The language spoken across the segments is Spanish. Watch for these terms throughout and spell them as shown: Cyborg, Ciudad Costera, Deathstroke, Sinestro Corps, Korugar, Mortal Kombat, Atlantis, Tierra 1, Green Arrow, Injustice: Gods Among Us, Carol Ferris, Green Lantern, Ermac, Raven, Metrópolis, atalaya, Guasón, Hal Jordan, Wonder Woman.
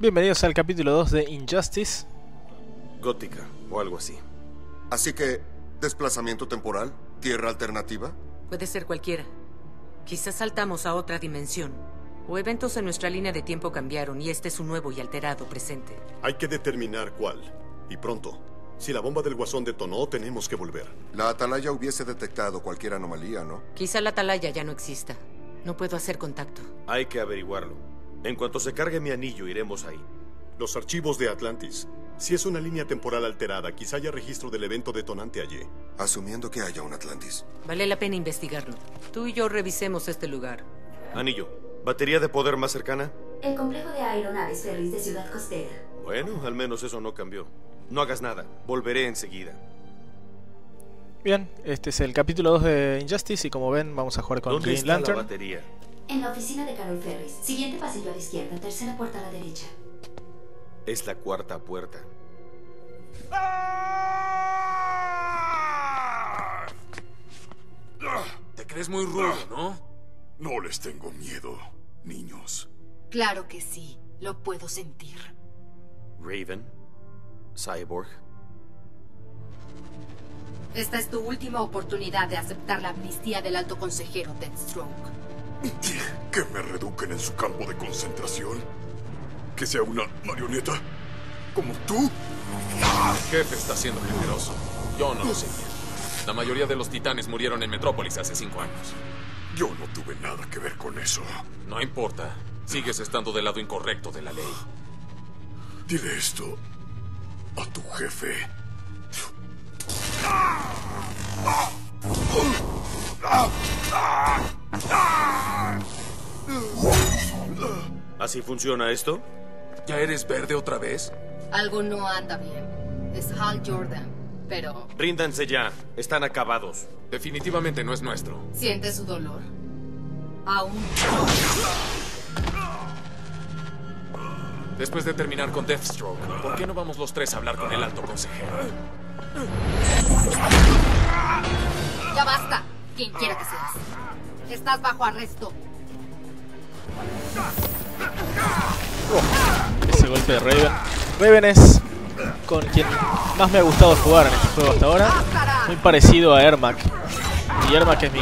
Bienvenidos al capítulo 2 de Injustice. Gótica, o algo así. Así que, ¿desplazamiento temporal? ¿Tierra alternativa? Puede ser cualquiera. Quizás saltamos a otra dimensión. O eventos en nuestra línea de tiempo cambiaron y este es un nuevo y alterado presente. Hay que determinar cuál. Y pronto. Si la bomba del Guasón detonó, tenemos que volver. La atalaya hubiese detectado cualquier anomalía, ¿no? Quizá la atalaya ya no exista. No puedo hacer contacto. Hay que averiguarlo. En cuanto se cargue mi anillo, iremos ahí. Los archivos de Atlantis. Si es una línea temporal alterada, quizá haya registro del evento detonante allí. Asumiendo que haya un Atlantis. Vale la pena investigarlo. Tú y yo revisemos este lugar. Anillo, ¿batería de poder más cercana? El complejo de aeronaves Ferris de Ciudad Costera. Bueno, al menos eso no cambió. No hagas nada, volveré enseguida. Bien, este es el capítulo 2 de Injustice y como ven vamos a jugar con Green Lantern. ¿Dónde está la batería? En la oficina de Carol Ferris. Siguiente pasillo a la izquierda, tercera puerta a la derecha. Es la cuarta puerta. Te crees muy rudo, ¿no? No les tengo miedo, niños. Claro que sí, lo puedo sentir. Raven. Cyborg. Esta es tu última oportunidad de aceptar la amnistía del alto consejero Deathstroke. ¿Que me reduquen en su campo de concentración? ¿Que sea una marioneta? ¿Como tú? El jefe está siendo generoso. Yo no lo sé. La mayoría de los titanes murieron en Metrópolis hace 5 años. Yo no tuve nada que ver con eso. No importa. Sigues estando del lado incorrecto de la ley. Dile esto a tu jefe. ¿Así funciona esto? ¿Ya eres verde otra vez? Algo no anda bien. Es Hal Jordan, pero... Ríndanse ya. Están acabados. Definitivamente no es nuestro. Siente su dolor. Aún no. Después de terminar con Deathstroke, ¿por qué no vamos los tres a hablar con el alto consejero? Ya basta, quien quiera que seas. Estás bajo arresto. Ese golpe de Raven. Raven es con quien más me ha gustado jugar en este juego hasta ahora. Muy parecido a Ermac. Y Ermac es mi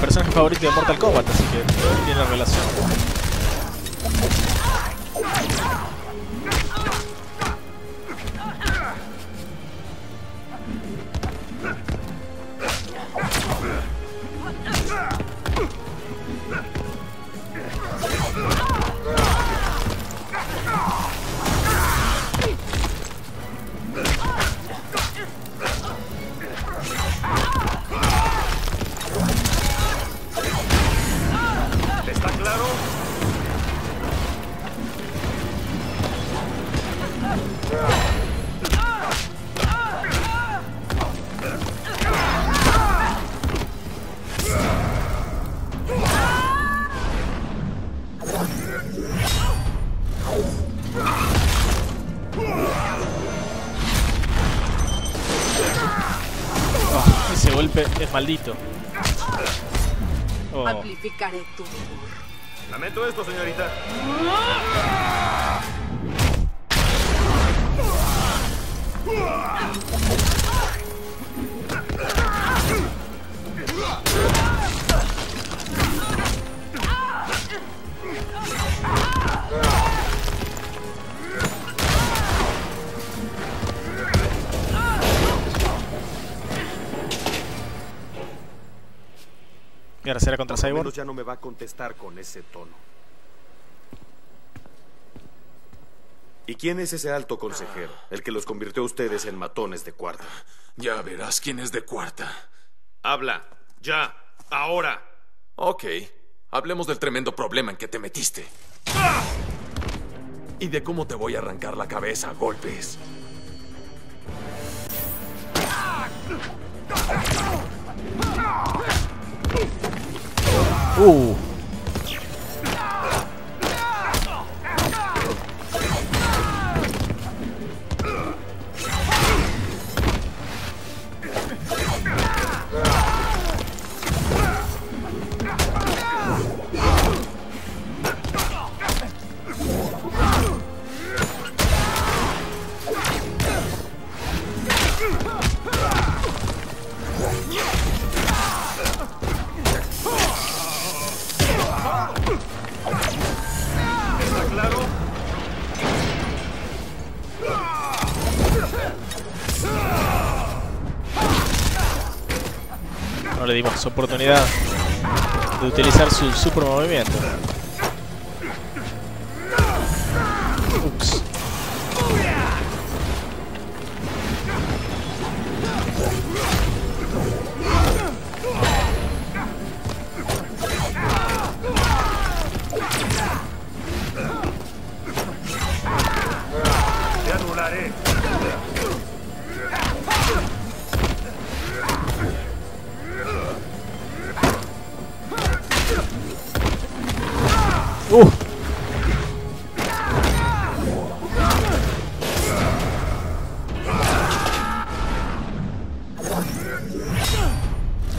personaje favorito de Mortal Kombat, así que tiene la relación. Es maldito. Oh. Amplificaré tu dolor. Lamento esto, señorita. Y ahora será contra Cyborg. Ya no me va a contestar con ese tono. ¿Y quién es ese alto consejero? El que los convirtió a ustedes en matones de cuarta. Ya verás quién es de cuarta. Habla. Ya. Ahora. Ok. Hablemos del tremendo problema en que te metiste. ¡Ah! Y de cómo te voy a arrancar la cabeza a golpes. no le dimos oportunidad de utilizar su super movimiento. Ups.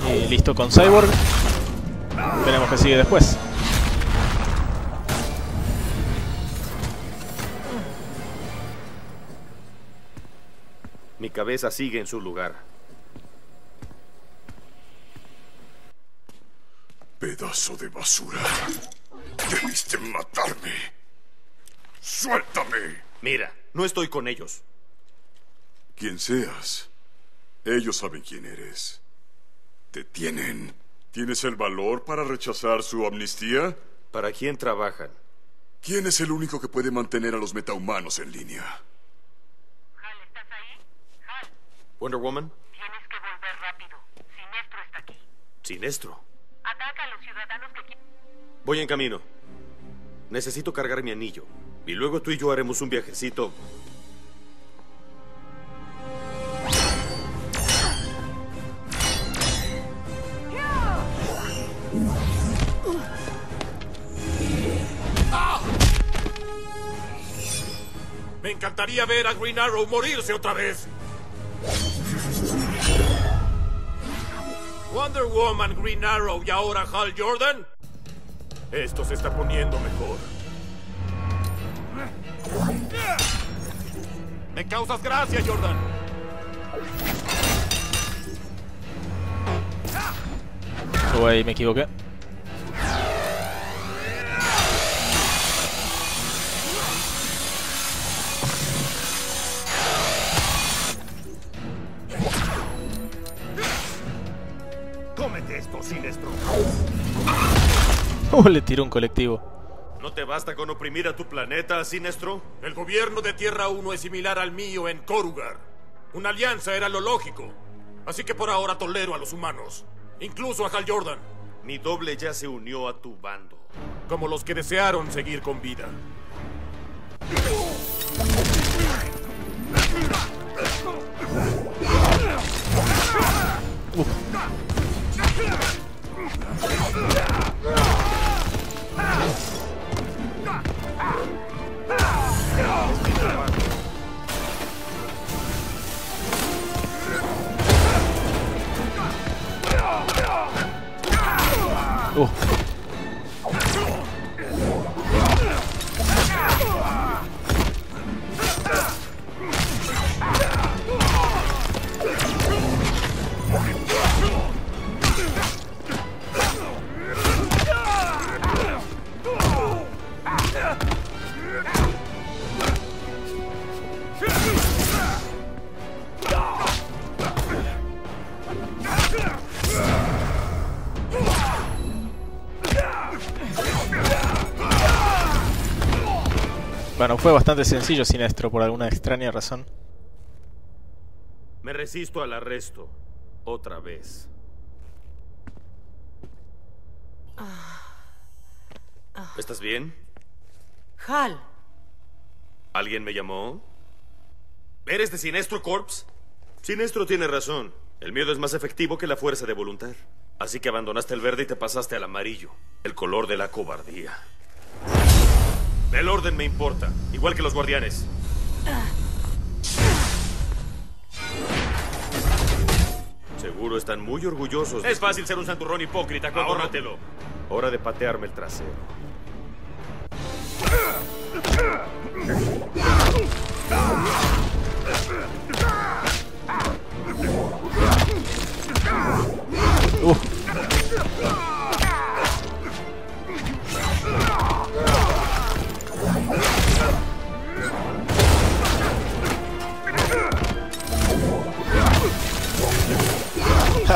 Y listo con Cyborg. Veremos qué sigue después. Mi cabeza sigue en su lugar. Pedazo de basura. Debiste matarme. ¡Suéltame! Mira, no estoy con ellos. Quien seas, ellos saben quién eres. Te tienen. ¿Tienes el valor para rechazar su amnistía? ¿Para quién trabajan? ¿Quién es el único que puede mantener a los metahumanos en línea? Hal, ¿estás ahí? Hal. Wonder Woman. Tienes que volver rápido. Sinestro está aquí. ¿Sinestro? Ataca a los ciudadanos que quieren. Voy en camino. Necesito cargar mi anillo. Y luego tú y yo haremos un viajecito. Me encantaría ver a Green Arrow morirse otra vez. Wonder Woman, Green Arrow y ahora Hal Jordan. Esto se está poniendo mejor. Me causas gracia, Jordan. Uy, me equivoqué. Sinestro. Oh, le tiró un colectivo. ¿No te basta con oprimir a tu planeta, Sinestro? El gobierno de Tierra 1 es similar al mío en Korugar. Una alianza era lo lógico. Así que por ahora tolero a los humanos. Incluso a Hal Jordan. Mi doble ya se unió a tu bando. Como los que desearon seguir con vida. Bueno, fue bastante sencillo Sinestro, por alguna extraña razón. Me resisto al arresto. Otra vez. ¿Estás bien? Hal. ¿Alguien me llamó? ¿Eres de Sinestro Corps? Sinestro tiene razón. El miedo es más efectivo que la fuerza de voluntad. Así que abandonaste el verde y te pasaste al amarillo. El color de la cobardía. El orden me importa, igual que los guardianes. Seguro están muy orgullosos. Es fácil ser un santurrón hipócrita cuando... Ahórratelo. Hora de patearme el trasero.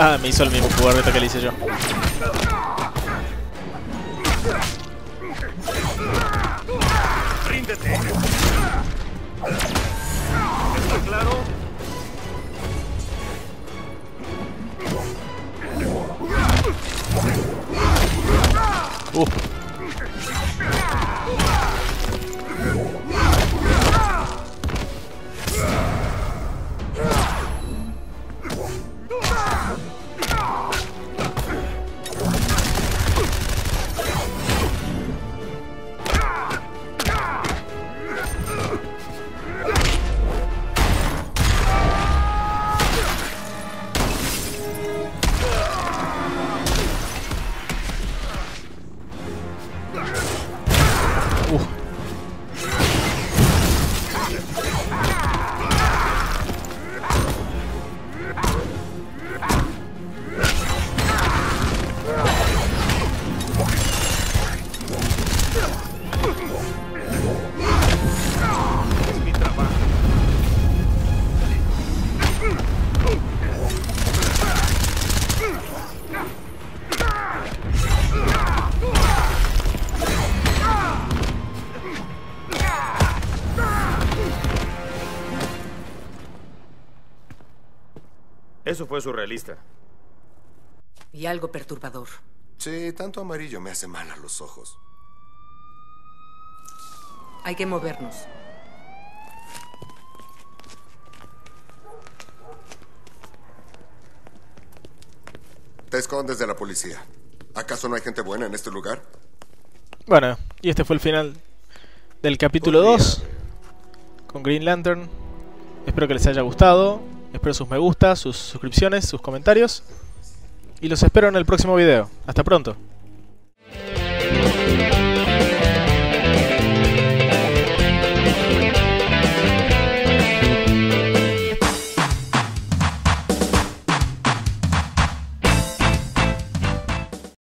Ah, me hizo el mismo jugarreta que le hice yo. Ríndete. ¿Está claro? Eso fue surrealista. Y algo perturbador. Sí, tanto amarillo me hace mal a los ojos. Hay que movernos. Te escondes de la policía. ¿Acaso no hay gente buena en este lugar? Bueno, y este fue el final del capítulo 2 con Green Lantern. Espero que les haya gustado. Espero sus me gusta, sus suscripciones, sus comentarios. Y los espero en el próximo video. Hasta pronto.